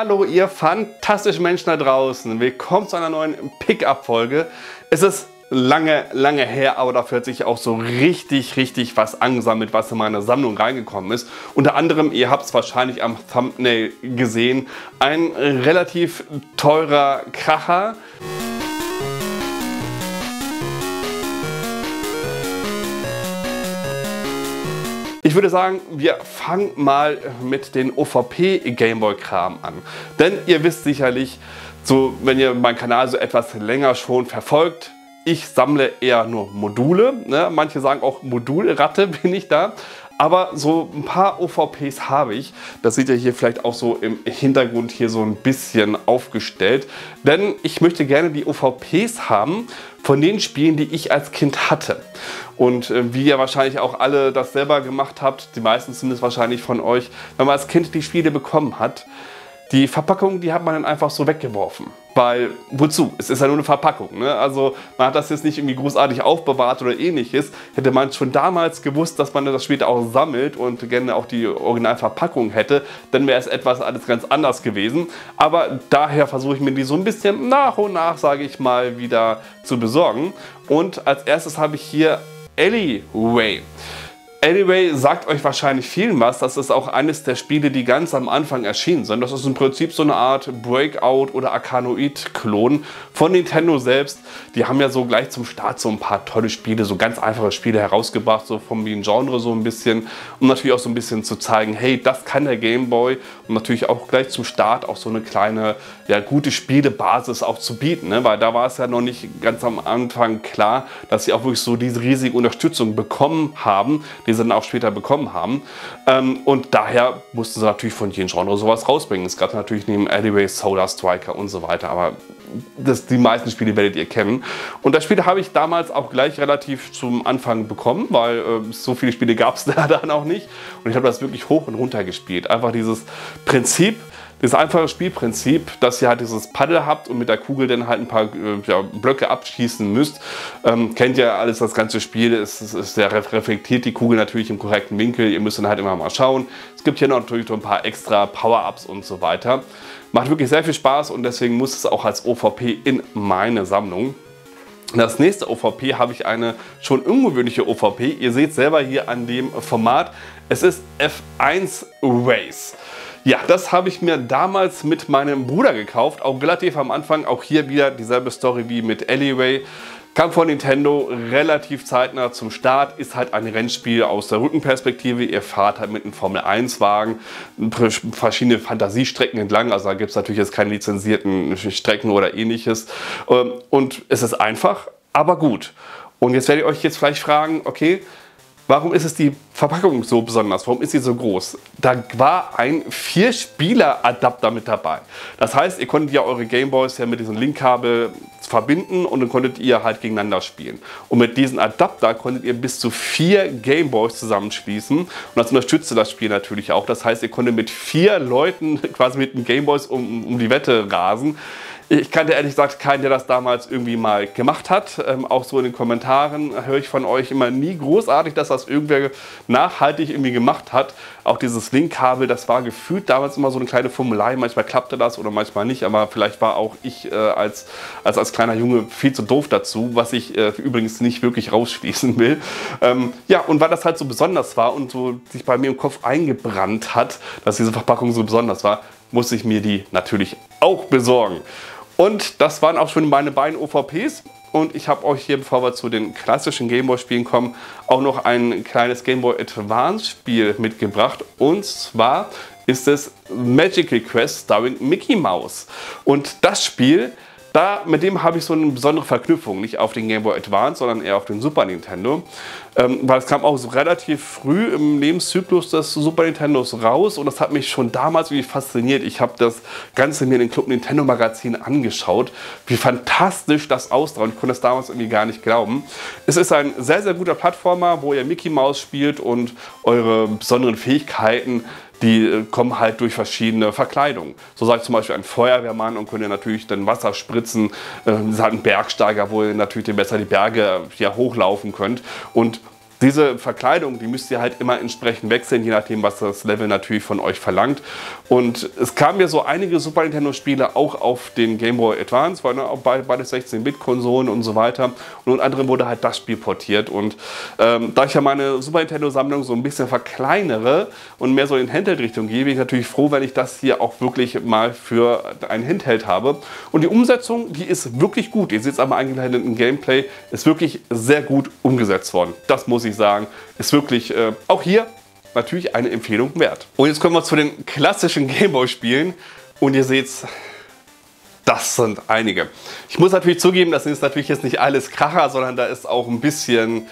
Hallo ihr fantastischen Menschen da draußen, willkommen zu einer neuen Pickup-Folge. Es ist lange, lange her, aber dafür hat sich auch so richtig was angesammelt, was in meine Sammlung reingekommen ist. Unter anderem, ihr habt es wahrscheinlich am Thumbnail gesehen, ein relativ teurer Kracher. Ich würde sagen, wir fangen mal mit den OVP-Gameboy-Kram an. Denn ihr wisst sicherlich, so, wenn ihr meinen Kanal so etwas länger schon verfolgt, ich sammle eher nur Module. Ne? Manche sagen auch Modulratte bin ich da. Aber so ein paar OVPs habe ich. Das seht ihr hier vielleicht auch so im Hintergrund hier so ein bisschen aufgestellt. Denn ich möchte gerne die OVPs haben von den Spielen, die ich als Kind hatte. Und wie ihr wahrscheinlich auch alle das selber gemacht habt, die meisten zumindest wahrscheinlich von euch, wenn man als Kind die Spiele bekommen hat, die Verpackung, die hat man dann einfach so weggeworfen. Weil, wozu? Es ist ja nur eine Verpackung. Ne? Also man hat das jetzt nicht irgendwie großartig aufbewahrt oder ähnliches. Hätte man schon damals gewusst, dass man das später auch sammelt und gerne auch die Originalverpackung hätte, dann wäre es etwas alles ganz anders gewesen. Aber daher versuche ich mir die so ein bisschen nach und nach, sage ich mal, wieder zu besorgen. Und als erstes habe ich hier Alleyway. Alleyway sagt euch wahrscheinlich viel was, das ist auch eines der Spiele, die ganz am Anfang erschienen sind. Das ist im Prinzip so eine Art Breakout- oder Arkanoid-Klon von Nintendo selbst. Die haben ja so gleich zum Start so ein paar tolle Spiele, so ganz einfache Spiele herausgebracht, so vom Genre so ein bisschen, um natürlich auch so ein bisschen zu zeigen, hey, das kann der Game Boy, um natürlich auch gleich zum Start auch so eine kleine, ja, gute Spielebasis auch zu bieten, ne? Weil da war es ja noch nicht ganz am Anfang klar, dass sie auch wirklich so diese riesige Unterstützung bekommen haben, die sie dann auch später bekommen haben. Und daher mussten sie natürlich von jedem Genre sowas rausbringen. Es gab natürlich neben Alleyway, Solar Striker und so weiter, aber das, die meisten Spiele werdet ihr kennen. Und das Spiel habe ich damals auch gleich relativ zum Anfang bekommen, weil so viele Spiele gab es da dann auch nicht. Und ich habe das wirklich hoch und runter gespielt. Einfach dieses Prinzip, das einfache Spielprinzip, dass ihr halt dieses Paddel habt und mit der Kugel dann halt ein paar Blöcke abschießen müsst. Kennt ja alles das ganze Spiel, es reflektiert die Kugel natürlich im korrekten Winkel, ihr müsst dann halt immer mal schauen. Es gibt hier natürlich noch ein paar extra Power-Ups und so weiter. Macht wirklich sehr viel Spaß und deswegen muss es auch als OVP in meine Sammlung. Das nächste OVP habe ich eine schon ungewöhnliche OVP. Ihr seht selber hier an dem Format, es ist F1 Race. Ja, das habe ich mir damals mit meinem Bruder gekauft, auch relativ am Anfang, auch hier wieder dieselbe Story wie mit Alleyway. Kam von Nintendo relativ zeitnah zum Start, ist halt ein Rennspiel aus der Rückenperspektive. Ihr fahrt halt mit einem Formel-1-Wagen verschiedene Fantasiestrecken entlang. Also da gibt es natürlich jetzt keine lizenzierten Strecken oder ähnliches. Und es ist einfach, aber gut. Und jetzt werdet ihr euch jetzt vielleicht fragen, okay, warum ist es die Verpackung so besonders? Warum ist sie so groß? Da war ein 4-Spieler-Adapter mit dabei. Das heißt, ihr konntet ja eure Gameboys ja mit diesem Linkkabel verbinden und dann konntet ihr halt gegeneinander spielen. Und mit diesem Adapter konntet ihr bis zu 4 Gameboys zusammenschließen und das unterstützte das Spiel natürlich auch. Das heißt, ihr konntet mit 4 Leuten quasi mit den Gameboys um die Wette rasen. Ich kannte ehrlich gesagt keinen, der das damals irgendwie mal gemacht hat. Auch so in den Kommentaren höre ich von euch immer nie großartig, dass das irgendwer nachhaltig irgendwie gemacht hat. Auch dieses Linkkabel, das war gefühlt damals immer so eine kleine Formelei. Manchmal klappte das oder manchmal nicht, aber vielleicht war auch ich als kleiner Junge viel zu doof dazu, was ich übrigens nicht wirklich rausschließen will. Ja, und weil das halt so besonders war und so sich bei mir im Kopf eingebrannt hat, dass diese Verpackung so besonders war, musste ich mir die natürlich auch besorgen. Und das waren auch schon meine beiden OVPs. Und ich habe euch hier, bevor wir zu den klassischen Gameboy-Spielen kommen, auch noch ein kleines Gameboy-Advance-Spiel mitgebracht. Und zwar ist es Magical Quest starring Mickey Mouse. Und das Spiel, mit dem habe ich so eine besondere Verknüpfung. Nicht auf den Game Boy Advance, sondern eher auf den Super Nintendo. Weil es kam auch so relativ früh im Lebenszyklus des Super Nintendos raus. Und das hat mich schon damals irgendwie fasziniert. Ich habe das Ganze mir in den Club Nintendo Magazin angeschaut. Wie fantastisch das aussah. Und ich konnte das damals irgendwie gar nicht glauben. Es ist ein sehr, sehr guter Plattformer, wo ihr Mickey Mouse spielt und eure besonderen Fähigkeiten, die kommen halt durch verschiedene Verkleidungen. So seid zum Beispiel ein Feuerwehrmann und könnt ihr natürlich dann Wasser spritzen. Ihr seid ein Bergsteiger, wo ihr natürlich besser die Berge hochlaufen könnt. Und Diese Verkleidung, die müsst ihr halt immer entsprechend wechseln, je nachdem, was das Level natürlich von euch verlangt. Und es kamen ja so einige Super Nintendo-Spiele auch auf den Game Boy Advance, weil auch beide 16-Bit-Konsolen und so weiter. Und unter anderem wurde halt das Spiel portiert. Und da ich ja meine Super Nintendo-Sammlung so ein bisschen verkleinere und mehr so in Handheld-Richtung gehe, bin ich natürlich froh, wenn ich das hier auch wirklich mal für ein Handheld habe. Und die Umsetzung, die ist wirklich gut. Ihr seht es einmal eingeblendet im Gameplay, ist wirklich sehr gut umgesetzt worden. Das muss ich sagen, ist wirklich auch hier natürlich eine Empfehlung wert. Und jetzt kommen wir zu den klassischen Gameboy-Spielen und ihr seht's, das sind einige. Ich muss natürlich zugeben, das ist natürlich jetzt nicht alles Kracher, sondern da ist auch ein bisschen,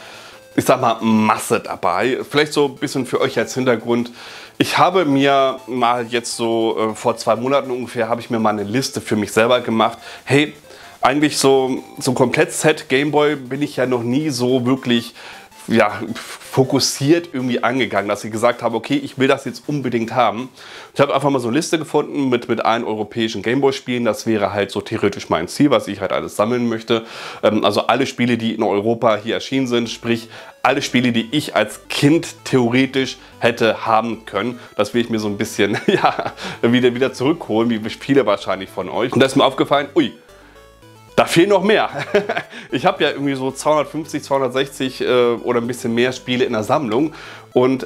ich sag mal, Masse dabei. Vielleicht so ein bisschen für euch als Hintergrund. Ich habe mir mal jetzt so vor 2 Monaten ungefähr, habe ich mir mal eine Liste für mich selber gemacht. Hey, eigentlich so ein Komplettset Gameboy bin ich ja noch nie so wirklich, ja, fokussiert irgendwie angegangen, dass ich gesagt habe, okay, ich will das jetzt unbedingt haben. Ich habe einfach mal so eine Liste gefunden mit allen europäischen Gameboy-Spielen. Das wäre halt so theoretisch mein Ziel, was ich halt alles sammeln möchte. Also alle Spiele, die in Europa hier erschienen sind, sprich alle Spiele, die ich als Kind theoretisch hätte haben können. Das will ich mir so ein bisschen, ja, wieder zurückholen, wie viele wahrscheinlich von euch. Und da ist mir aufgefallen, ui, da fehlen noch mehr. Ich habe ja irgendwie so 250, 260 oder ein bisschen mehr Spiele in der Sammlung und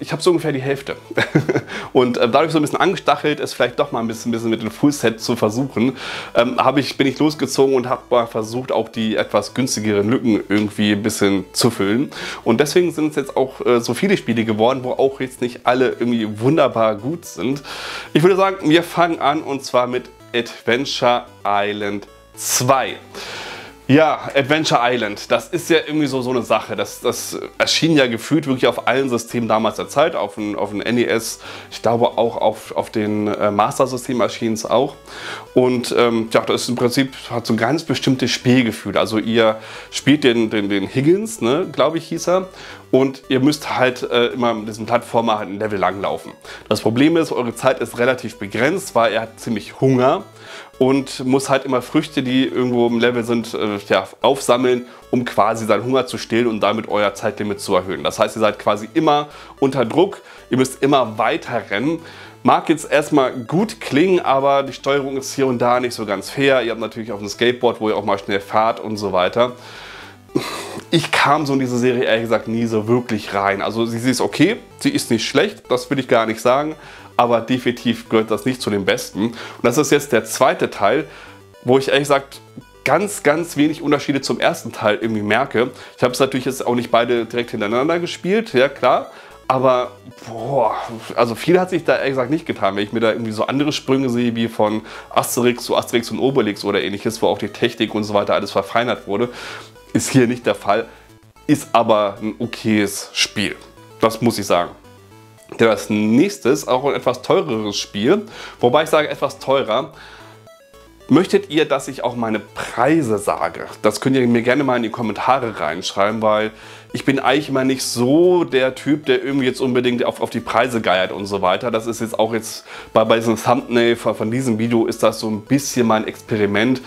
ich habe so ungefähr die Hälfte. Und dadurch so ein bisschen angestachelt, es vielleicht doch mal ein bisschen mit dem Fullset zu versuchen, bin ich losgezogen und habe mal versucht, auch die etwas günstigeren Lücken irgendwie ein bisschen zu füllen. Und deswegen sind es jetzt auch so viele Spiele geworden, wo auch jetzt nicht alle irgendwie wunderbar gut sind. Ich würde sagen, wir fangen an und zwar mit Adventure Island 2. Ja, Adventure Island, das ist ja irgendwie so eine Sache. Das erschien ja gefühlt wirklich auf allen Systemen damals der Zeit, auf dem NES, ich glaube auch auf den Master-Systemen erschien es auch. Und ja, das ist im Prinzip, hat so ein ganz bestimmtes Spielgefühl. Also ihr spielt den Higgins, ne, glaube ich hieß er. Und ihr müsst halt immer mit diesem Plattformer halt ein Level lang laufen. Das Problem ist, eure Zeit ist relativ begrenzt, weil ihr habt ziemlich Hunger und muss halt immer Früchte, die irgendwo im Level sind, ja, aufsammeln, um quasi seinen Hunger zu stillen und damit euer Zeitlimit zu erhöhen. Das heißt, ihr seid quasi immer unter Druck, ihr müsst immer weiter rennen. Mag jetzt erstmal gut klingen, aber die Steuerung ist hier und da nicht so ganz fair. Ihr habt natürlich auf dem Skateboard, wo ihr auch mal schnell fahrt und so weiter. Ich kam so in diese Serie ehrlich gesagt nie so wirklich rein. Also sie ist okay, sie ist nicht schlecht, das will ich gar nicht sagen, aber definitiv gehört das nicht zu den Besten. Und das ist jetzt der zweite Teil, wo ich ehrlich gesagt ganz wenig Unterschiede zum ersten Teil irgendwie merke. Ich habe es natürlich jetzt auch nicht beide direkt hintereinander gespielt, ja klar. Aber, boah, also viel hat sich da ehrlich gesagt nicht getan, wenn ich mir da irgendwie so andere Sprünge sehe, wie von Asterix zu Asterix und Obelix oder ähnliches, wo auch die Technik und so weiter alles verfeinert wurde. Ist hier nicht der Fall, ist aber ein okayes Spiel, das muss ich sagen. Das nächste ist auch ein etwas teureres Spiel, wobei ich sage etwas teurer. Möchtet ihr, dass ich auch meine Preise sage? Das könnt ihr mir gerne mal in die Kommentare reinschreiben, weil ich bin eigentlich immer nicht so der Typ, der irgendwie jetzt unbedingt auf die Preise geiert und so weiter. Das ist jetzt auch jetzt bei diesem Thumbnail von diesem Video ist das so ein bisschen mein Experiment,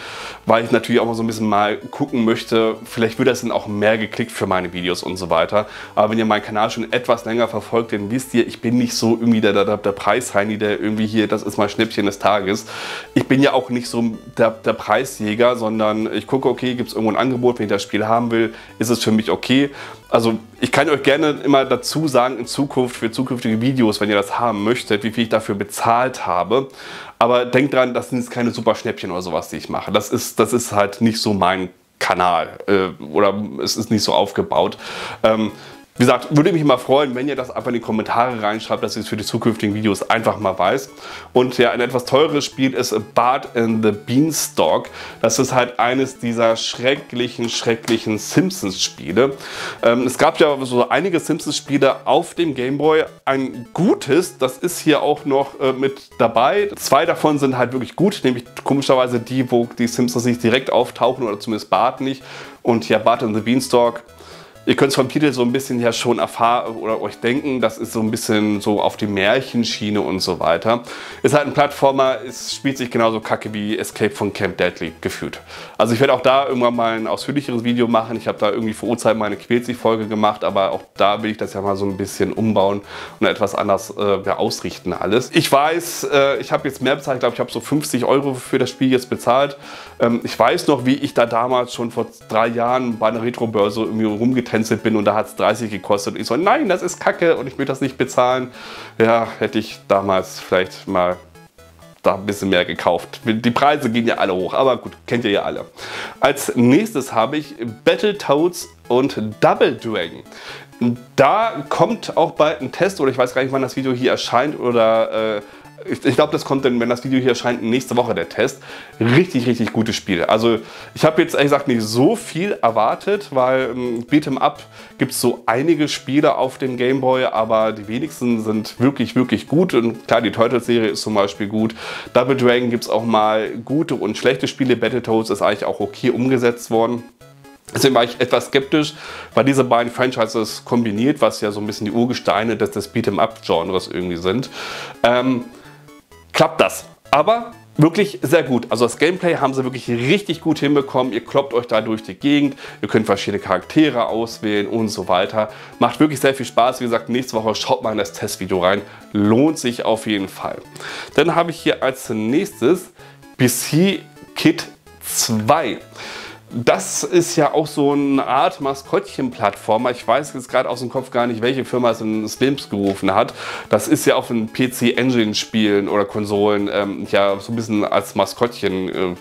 weil ich natürlich auch mal so ein bisschen mal gucken möchte, vielleicht wird das dann auch mehr geklickt für meine Videos und so weiter. Aber wenn ihr meinen Kanal schon etwas länger verfolgt, dann wisst ihr, ich bin nicht so irgendwie der Preisheini, der irgendwie hier, das ist mein Schnäppchen des Tages. Ich bin ja auch nicht so der Preisjäger, sondern ich gucke, okay, gibt es irgendwo ein Angebot, wenn ich das Spiel haben will, ist es für mich okay. Also ich kann euch gerne immer dazu sagen in Zukunft, für zukünftige Videos, wenn ihr das haben möchtet, wie viel ich dafür bezahlt habe. Aber denkt dran, das sind jetzt keine super Schnäppchen oder sowas, die ich mache. Das ist halt nicht so mein Kanal oder es ist nicht so aufgebaut. Wie gesagt, würde mich mal freuen, wenn ihr das einfach in die Kommentare reinschreibt, dass ich es für die zukünftigen Videos einfach mal weiß. Und ja, ein etwas teureres Spiel ist Bart in the Beanstalk. Das ist halt eines dieser schrecklichen Simpsons-Spiele. Es gab ja so einige Simpsons-Spiele auf dem Gameboy. Ein gutes, das ist hier auch noch mit dabei. 2 davon sind halt wirklich gut, nämlich komischerweise die, wo die Simpsons nicht direkt auftauchen oder zumindest Bart nicht. Und ja, Bart in the Beanstalk. Ihr könnt es vom Titel so ein bisschen her schon erfahren oder euch denken, das ist so ein bisschen so auf die Märchenschiene und so weiter. Ist halt ein Plattformer, es spielt sich genauso kacke wie Escape from Camp Deadly, gefühlt. Also ich werde auch da irgendwann mal ein ausführlicheres Video machen. Ich habe da irgendwie vor Urzeiten meine Quälzig-Folge gemacht, aber auch da will ich das ja mal so ein bisschen umbauen und etwas anders ausrichten alles. Ich weiß, ich habe jetzt mehr bezahlt, ich glaube, ich habe so 50 Euro für das Spiel jetzt bezahlt. Ich weiß noch, wie ich da damals schon vor 3 Jahren bei einer Retrobörse irgendwie rumgetan bin und da hat es 30 gekostet und ich so, nein, das ist Kacke und ich will das nicht bezahlen. Ja, hätte ich damals vielleicht mal da ein bisschen mehr gekauft. Die Preise gehen ja alle hoch, aber gut, kennt ihr ja alle. Als nächstes habe ich Battletoads und Double Dragon. Da kommt auch bald ein Test oder ich weiß gar nicht, wann das Video hier erscheint oder... Ich glaube, das kommt dann, wenn das Video hier erscheint, nächste Woche der Test. Richtig, richtig gutes Spiel. Also ich habe jetzt ehrlich gesagt nicht so viel erwartet, weil Beat'em Up gibt es so einige Spiele auf dem Game Boy, aber die wenigsten sind wirklich, wirklich gut. Und klar, die Turtles-Serie ist zum Beispiel gut. Double Dragon gibt es auch mal gute und schlechte Spiele. Battletoads ist eigentlich auch okay umgesetzt worden. Deswegen war ich etwas skeptisch, weil diese beiden Franchises kombiniert, was ja so ein bisschen die Urgesteine des Beat'em Up-Genres irgendwie sind. Klappt das, aber wirklich sehr gut. Also das Gameplay haben sie wirklich richtig gut hinbekommen. Ihr kloppt euch da durch die Gegend, ihr könnt verschiedene Charaktere auswählen und so weiter. Macht wirklich sehr viel Spaß. Wie gesagt, nächste Woche schaut mal in das Testvideo rein. Lohnt sich auf jeden Fall. Dann habe ich hier als nächstes BC Kid 2. Das ist ja auch so eine Art Maskottchen-Plattformer. Ich weiß jetzt gerade aus dem Kopf gar nicht, welche Firma es in Slims gerufen hat. Das ist ja auf den PC-Engine-Spielen oder Konsolen ja so ein bisschen als Maskottchen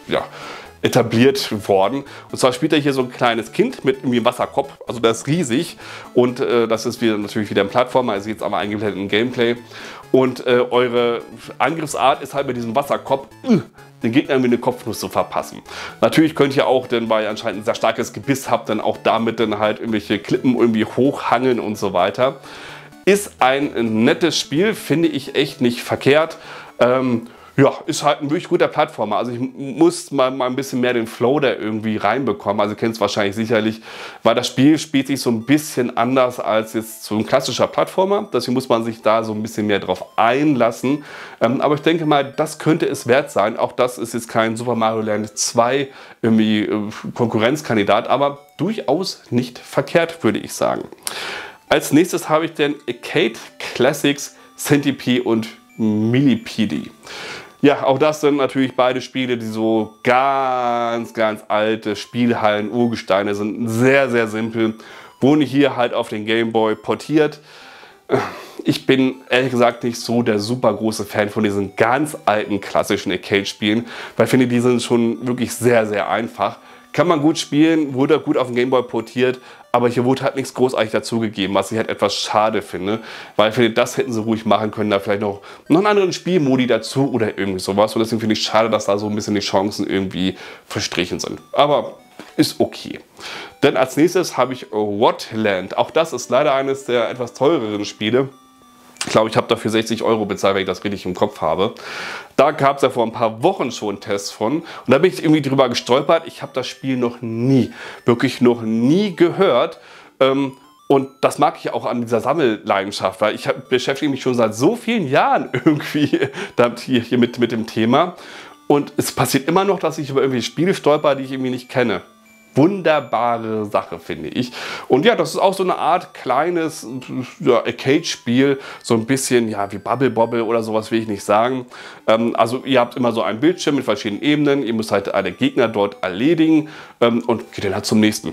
etabliert worden. Und zwar spielt er hier so ein kleines Kind mit irgendwie einem Wasserkopf. Also der ist riesig und das ist wieder, natürlich wieder ein Plattformer. Also jetzt aber eingeblendet im Gameplay. Und eure Angriffsart ist halt mit diesem Wasserkopf... den Gegnern wie eine Kopfnuss zu verpassen. Natürlich könnt ihr auch, denn weil ihr anscheinend ein sehr starkes Gebiss habt, dann auch damit dann halt irgendwelche Klippen irgendwie hochhangeln und so weiter. Ist ein nettes Spiel, finde ich echt nicht verkehrt. Ja, ist halt ein wirklich guter Plattformer. Also ich muss mal ein bisschen mehr den Flow da irgendwie reinbekommen. Also ihr kennt es wahrscheinlich sicherlich, weil das Spiel spielt sich so ein bisschen anders als jetzt so ein klassischer Plattformer. Deswegen muss man sich da so ein bisschen mehr drauf einlassen. Aber ich denke mal, das könnte es wert sein. Auch das ist jetzt kein Super Mario Land 2 irgendwie Konkurrenzkandidat, aber durchaus nicht verkehrt, würde ich sagen. Als nächstes habe ich den Arcade Classics Centipede und Millipede. Ja, auch das sind natürlich beide Spiele, die so ganz, ganz alte Spielhallen, Urgesteine sind. Sehr, sehr simpel. Wurden hier halt auf den Game Boy portiert. Ich bin ehrlich gesagt nicht so der super große Fan von diesen ganz alten klassischen Arcade-Spielen, weil ich finde, die sind schon wirklich sehr, sehr einfach. Kann man gut spielen, wurde gut auf den Game Boy portiert, aber hier wurde halt nichts großartig dazugegeben, was ich halt etwas schade finde, weil ich finde, das hätten sie ruhig machen können, da vielleicht noch einen anderen Spielmodi dazu oder irgendwie sowas. Und deswegen finde ich schade, dass da so ein bisschen die Chancen irgendwie verstrichen sind. Aber ist okay. Dann als nächstes habe ich Whatland. Auch das ist leider eines der etwas teureren Spiele. Ich glaube, ich habe dafür 60 Euro bezahlt, wenn ich das richtig im Kopf habe. Da gab es ja vor ein paar Wochen schon Tests von. Und da bin ich irgendwie drüber gestolpert. Ich habe das Spiel noch nie, wirklich noch nie gehört. Und das mag ich auch an dieser Sammelleidenschaft, weil ich beschäftige mich schon seit so vielen Jahren irgendwie damit hier mit dem Thema. Und es passiert immer noch, dass ich über irgendwie Spiele stolper, die ich irgendwie nicht kenne. Wunderbare Sache, finde ich. Und ja, das ist auch so eine Art kleines Arcade-Spiel, so ein bisschen ja wie Bubble Bobble oder sowas will ich nicht sagen. Also ihr habt immer so einen Bildschirm mit verschiedenen Ebenen, ihr müsst halt alle Gegner dort erledigen und geht dann halt zum nächsten.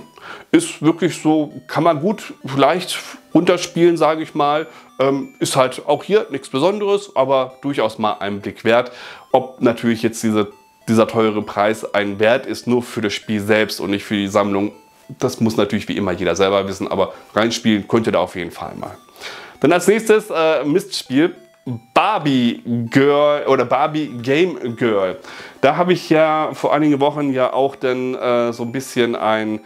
Ist wirklich so, kann man gut leicht runterspielen, sage ich mal. Ist halt auch hier nichts Besonderes, aber durchaus mal einen Blick wert, ob natürlich jetzt dieser teure Preis ein Wert ist, nur für das Spiel selbst und nicht für die Sammlung. Das muss natürlich wie immer jeder selber wissen, aber reinspielen könnt ihr da auf jeden Fall mal. Dann als nächstes Mistspiel Barbie Girl oder Barbie Game Girl. Da habe ich ja vor einigen Wochen ja auch dann so ein bisschen ein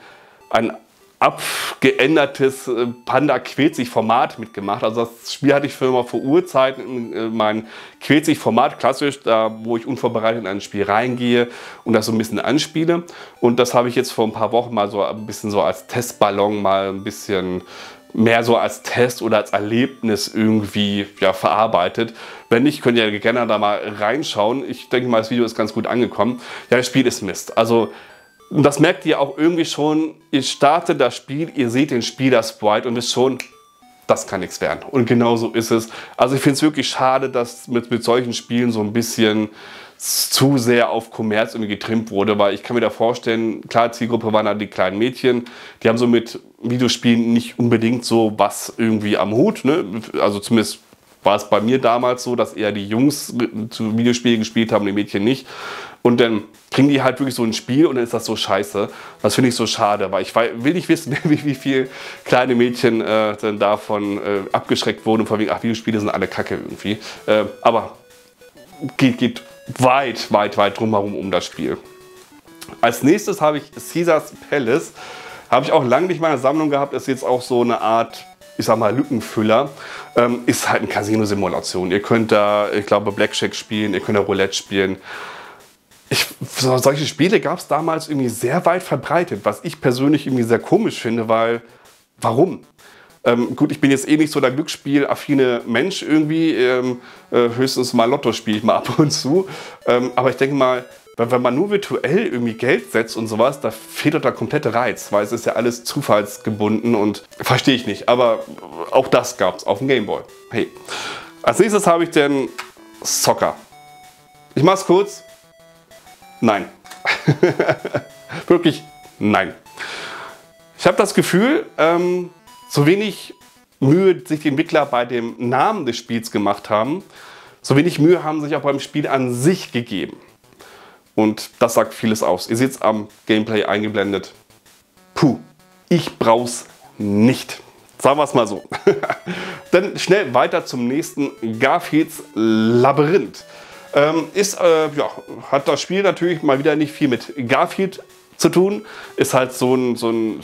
abgeändertes Panda-Quetzig-Format mitgemacht. Also das Spiel hatte ich für immer vor Urzeiten in mein Quetzig-Format, klassisch, da wo ich unvorbereitet in ein Spiel reingehe und das so ein bisschen anspiele. Und das habe ich jetzt vor ein paar Wochen mal so ein bisschen so als Testballon, mal ein bisschen mehr so als Test oder als Erlebnis irgendwie ja, verarbeitet. Wenn nicht, könnt ihr gerne da mal reinschauen. Ich denke mal, das Video ist ganz gut angekommen. Ja, das Spiel ist Mist. Also und das merkt ihr auch irgendwie schon, ihr startet das Spiel, ihr seht den Spieler-Sprite und wisst schon, das kann nichts werden. Und genau so ist es. Also ich finde es wirklich schade, dass mit solchen Spielen so ein bisschen zu sehr auf Kommerz irgendwie getrimmt wurde, weil ich kann mir da vorstellen, klar, Zielgruppe waren da die kleinen Mädchen, die haben so mit Videospielen nicht unbedingt so was irgendwie am Hut, ne? Also zumindest war es bei mir damals so, dass eher die Jungs zu Videospielen gespielt haben, die Mädchen nicht. Und dann kriegen die halt wirklich so ein Spiel und dann ist das so scheiße. Das finde ich so schade, weil ich will nicht wissen, wie viele kleine Mädchen dann davon abgeschreckt wurden. Und von wegen, ach, Videospiele sind alle Kacke irgendwie. Aber geht weit drumherum um das Spiel. Als nächstes habe ich Caesar's Palace. Habe ich auch lange nicht in meiner Sammlung gehabt. Ist jetzt auch so eine Art, ich sag mal, Lückenfüller, ist halt eine Casino-Simulation. Ihr könnt da, ich glaube, Blackjack spielen, ihr könnt da Roulette spielen. Solche Spiele gab es damals irgendwie sehr weit verbreitet, was ich persönlich irgendwie sehr komisch finde, weil, warum? Gut, ich bin jetzt eh nicht so der glücksspielaffine Mensch irgendwie, höchstens mal Lotto spiele ich mal ab und zu, aber ich denke mal, wenn man nur virtuell irgendwie Geld setzt und sowas, da fehlt doch der komplette Reiz, weil es ist ja alles zufallsgebunden und verstehe ich nicht. Aber auch das gab es auf dem Gameboy. Hey. Als nächstes habe ich den Soccer. Ich mach's kurz. Nein. Wirklich nein. Ich habe das Gefühl, so wenig Mühe sich die Entwickler bei dem Namen des Spiels gemacht haben, so wenig Mühe haben sich auch beim Spiel an sich gegeben. Und das sagt vieles aus. Ihr seht es am Gameplay eingeblendet. Puh, ich brauch's nicht. Sagen wir es mal so. Dann schnell weiter zum nächsten, Garfields Labyrinth. Hat das Spiel natürlich mal wieder nicht viel mit Garfield zu tun. Ist halt so ein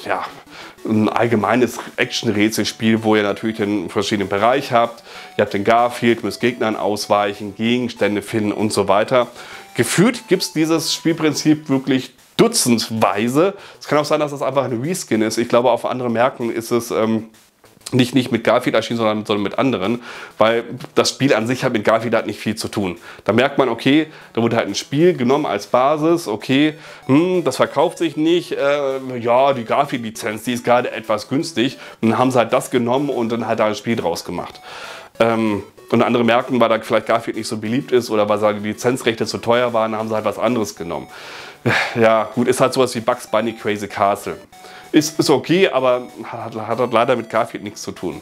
allgemeines Action-Rätselspiel, wo ihr natürlich den verschiedenen Bereich habt. Ihr habt den Garfield, müsst Gegnern ausweichen, Gegenstände finden und so weiter. Gefühlt gibt es dieses Spielprinzip wirklich dutzendweise. Es kann auch sein, dass das einfach ein Reskin ist. Ich glaube, auf anderen Märkten ist es nicht mit Garfield erschienen, sondern mit anderen. Weil das Spiel an sich hat mit Garfield halt nicht viel zu tun. Da merkt man, okay, da wurde halt ein Spiel genommen als Basis. Okay, das verkauft sich nicht. Ja, die Garfield-Lizenz, die ist gerade etwas günstig. Und dann haben sie halt das genommen und dann halt da ein Spiel draus gemacht. Und andere merken, weil da vielleicht Garfield nicht so beliebt ist oder weil die Lizenzrechte zu teuer waren, haben sie halt was anderes genommen. Ja, gut, ist halt sowas wie Bugs Bunny Crazy Castle. Ist okay, aber hat leider mit Garfield nichts zu tun.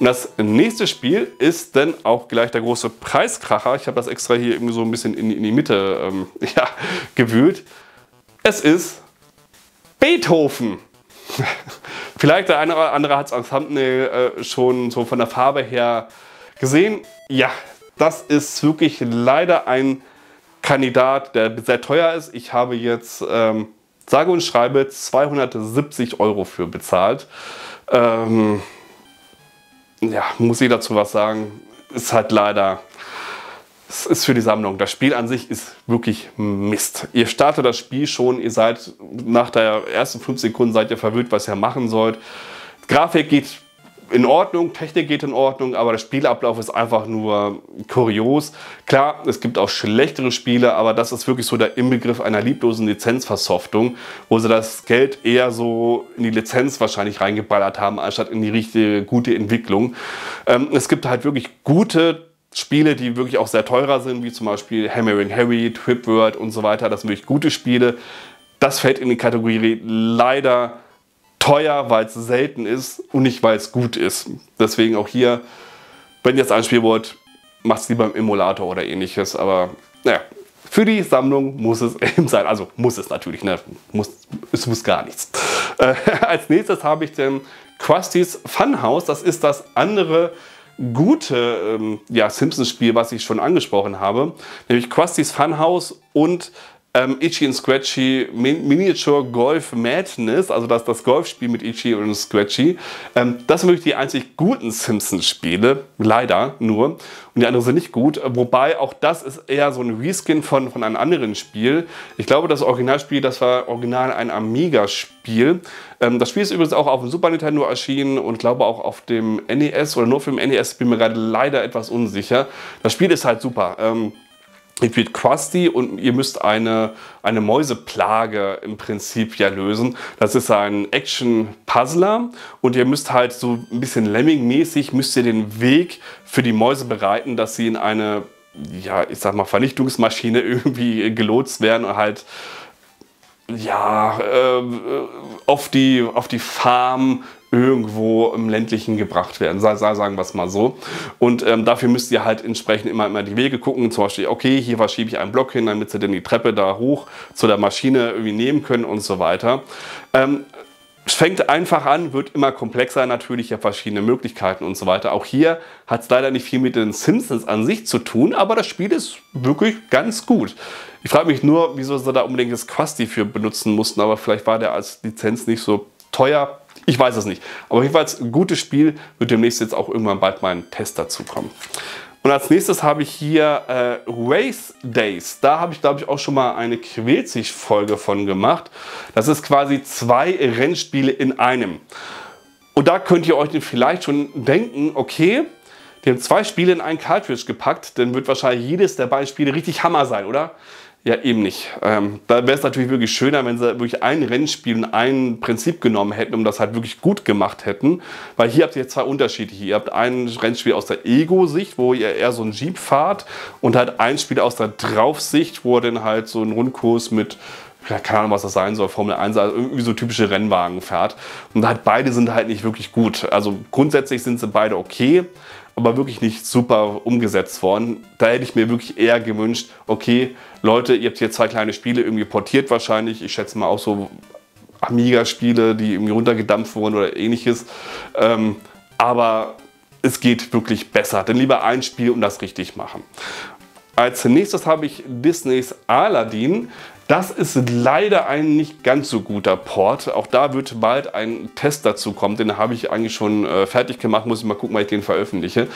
Und das nächste Spiel ist dann auch gleich der große Preiskracher. Ich habe das extra hier irgendwie so ein bisschen in die Mitte gewühlt. Es ist Beethoven. Vielleicht der eine oder andere hat es am Thumbnail schon so von der Farbe her gesehen, ja, das ist wirklich leider ein Kandidat, der sehr teuer ist. Ich habe jetzt, sage und schreibe, 270 € für bezahlt. Ja, muss ich dazu was sagen? Ist halt leider, es ist für die Sammlung. Das Spiel an sich ist wirklich Mist. Ihr startet das Spiel schon, ihr seid nach der ersten 5 Sekunden seid ihr verwirrt, was ihr machen sollt. Grafik geht in Ordnung, Technik geht in Ordnung, aber der Spielablauf ist einfach nur kurios. Klar, es gibt auch schlechtere Spiele, aber das ist wirklich so der Inbegriff einer lieblosen Lizenzversoftung, wo sie das Geld eher so in die Lizenz wahrscheinlich reingeballert haben, anstatt in die richtige, gute Entwicklung. Es gibt halt wirklich gute Spiele, die wirklich auch sehr teurer sind, wie zum Beispiel Hammering Harry, Trip World und so weiter. Das sind wirklich gute Spiele. Das fällt in die Kategorie leider teuer, weil es selten ist und nicht, weil es gut ist. Deswegen auch hier, wenn ihr jetzt ein Spiel wollt, macht es lieber im Emulator oder ähnliches. Aber naja, für die Sammlung muss es eben sein. Also muss es natürlich, ne? Es muss gar nichts. Als nächstes habe ich den Krusty's Fun House. Das ist das andere gute Simpsons-Spiel, was ich schon angesprochen habe. Nämlich Krusty's Fun House und Itchy and Scratchy Miniature Golf Madness, also das Golfspiel mit Itchy und Scratchy. Das sind wirklich die einzig guten Simpsons-Spiele, leider nur. Und die anderen sind nicht gut, wobei auch das ist eher so ein Reskin von einem anderen Spiel. Ich glaube, das Originalspiel, das war original ein Amiga-Spiel. Das Spiel ist übrigens auch auf dem Super Nintendo erschienen und glaube auch auf dem NES oder nur für den NES, bin mir gerade leider etwas unsicher. Das Spiel ist halt super. Ihr spielt Krusty und ihr müsst eine Mäuseplage im Prinzip ja lösen. Das ist ein Action-Puzzler und ihr müsst halt so ein bisschen Lemming-mäßig müsst ihr den Weg für die Mäuse bereiten, dass sie in eine, ja, ich sag mal, Vernichtungsmaschine irgendwie gelotst werden und halt ja, auf die Farm irgendwo im ländlichen gebracht werden, sagen wir es mal so. Und dafür müsst ihr halt entsprechend immer die Wege gucken, zum Beispiel, okay, hier verschiebe ich einen Block hin, damit sie dann die Treppe da hoch zu der Maschine irgendwie nehmen können und so weiter. Es fängt einfach an, wird immer komplexer, natürlich ja verschiedene Möglichkeiten und so weiter. Auch hier hat es leider nicht viel mit den Simpsons an sich zu tun, aber das Spiel ist wirklich ganz gut. Ich frage mich nur, wieso sie da unbedingt das Krusty für benutzen mussten, aber vielleicht war der als Lizenz nicht so teuer. Ich weiß es nicht. Aber jedenfalls ein gutes Spiel, wird demnächst jetzt auch irgendwann bald mal ein Test dazu kommen. Und als nächstes habe ich hier Race Days. Da habe ich, glaube ich, auch schon mal eine Quälzig-Folge von gemacht. Das ist quasi 2 Rennspiele in einem. Und da könnt ihr euch vielleicht schon denken, okay, die haben 2 Spiele in einen Cartridge gepackt, dann wird wahrscheinlich jedes der beiden Spiele richtig Hammer sein, oder? Ja, eben nicht. Da wäre es natürlich wirklich schöner, wenn sie wirklich ein Rennspiel und ein Prinzip genommen hätten und das halt wirklich gut gemacht hätten. Weil hier habt ihr jetzt 2 Unterschiede. Ihr habt ein Rennspiel aus der Ego-Sicht, wo ihr eher so einen Jeep fahrt, und halt ein Spiel aus der Draufsicht, wo ihr dann halt so einen Rundkurs mit, ja, keine Ahnung, was das sein soll, Formel 1, also irgendwie so typische Rennwagen fährt. Und halt beide sind halt nicht wirklich gut. Also grundsätzlich sind sie beide okay, aber wirklich nicht super umgesetzt worden. Da hätte ich mir wirklich eher gewünscht, okay, Leute, ihr habt hier 2 kleine Spiele irgendwie portiert wahrscheinlich. Ich schätze mal auch so Amiga-Spiele, die irgendwie runtergedampft wurden oder ähnliches. Aber es geht wirklich besser. Denn lieber ein Spiel und das richtig machen. Als nächstes habe ich Disneys Aladdin. Das ist leider ein nicht ganz so guter Port. Auch da wird bald ein Test dazu kommen. Den habe ich eigentlich schon fertig gemacht. Muss ich mal gucken, wann ich den veröffentliche.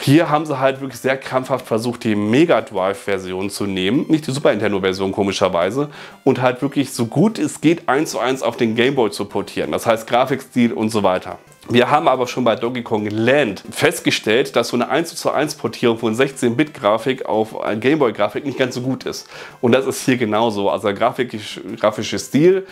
Hier haben sie halt wirklich sehr krampfhaft versucht, die Mega Drive-Version zu nehmen. Nicht die Super Nintendo-Version, komischerweise. Und halt wirklich so gut es geht 1:1 auf den Game Boy zu portieren. Das heißt Grafikstil und so weiter. Wir haben aber schon bei Donkey Kong Land festgestellt, dass so eine 1:1 Portierung von 16-Bit-Grafik auf Gameboy-Grafik nicht ganz so gut ist. Und das ist hier genauso. Also der grafische Stil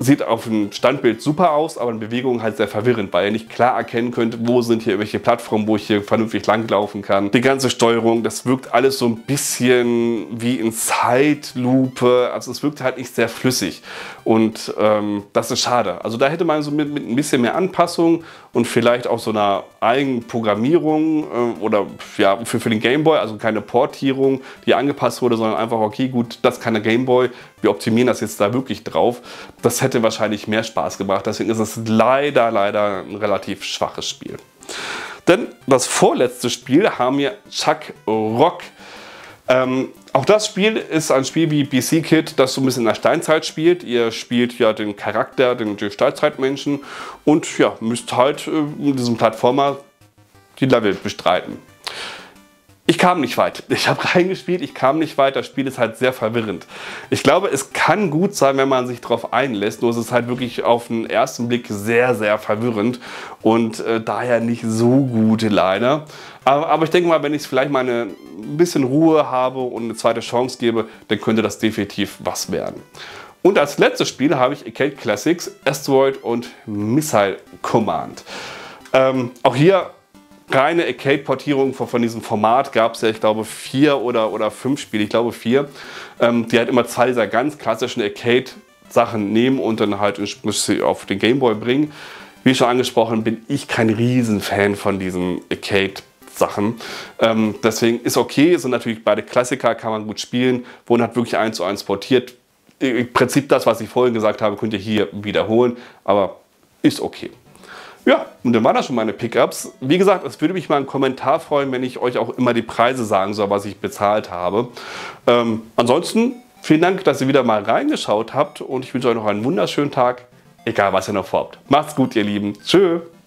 sieht auf dem Standbild super aus, aber in Bewegung halt sehr verwirrend, weil ihr nicht klar erkennen könnt, wo sind hier irgendwelche Plattformen, wo ich hier vernünftig langlaufen kann. Die ganze Steuerung, das wirkt alles so ein bisschen wie in Zeitlupe, also es wirkt halt nicht sehr flüssig und das ist schade. Also da hätte man so mit ein bisschen mehr Anpassung und vielleicht auch so einer Eigenprogrammierung oder ja, für den Gameboy, also keine Portierung, die angepasst wurde, sondern einfach, okay, gut, das kann der Gameboy, wir optimieren das jetzt da wirklich drauf. Das hätte wahrscheinlich mehr Spaß gebracht, deswegen ist es leider ein relativ schwaches Spiel. Denn das vorletzte Spiel haben wir Chuck Rock. Auch das Spiel ist ein Spiel wie BC Kid, das so ein bisschen in der Steinzeit spielt. Ihr spielt ja den Charakter, den Steinzeitmenschen und ja, müsst halt in diesem Plattformer die Level bestreiten. Ich kam nicht weit. Ich habe reingespielt, ich kam nicht weit. Das Spiel ist halt sehr verwirrend. Ich glaube, es kann gut sein, wenn man sich darauf einlässt. Nur es ist halt wirklich auf den ersten Blick sehr verwirrend und daher nicht so gut leider. Aber ich denke mal, wenn ich vielleicht mal ein bisschen Ruhe habe und eine zweite Chance gebe, dann könnte das definitiv was werden. Und als letztes Spiel habe ich Arcade Classics Asteroid und Missile Command. Auch hier reine Arcade-Portierung von diesem Format gab es ja, ich glaube, 4 oder 5 Spiele, ich glaube 4, die halt immer 2 dieser ganz klassischen Arcade-Sachen nehmen und dann halt auf den Gameboy bringen. Wie schon angesprochen, bin ich kein Riesenfan von diesen Arcade-Sachen. Deswegen ist okay, sind natürlich beide Klassiker, kann man gut spielen, wurden halt wirklich 1:1 portiert. Im Prinzip das, was ich vorhin gesagt habe, könnt ihr hier wiederholen, aber ist okay. Ja, und dann waren das schon meine Pickups. Wie gesagt, es würde mich mal einen Kommentar freuen, wenn ich euch auch immer die Preise sagen soll, was ich bezahlt habe. Ansonsten vielen Dank, dass ihr wieder mal reingeschaut habt und ich wünsche euch noch einen wunderschönen Tag, egal was ihr noch vorhabt. Macht's gut, ihr Lieben. Tschö.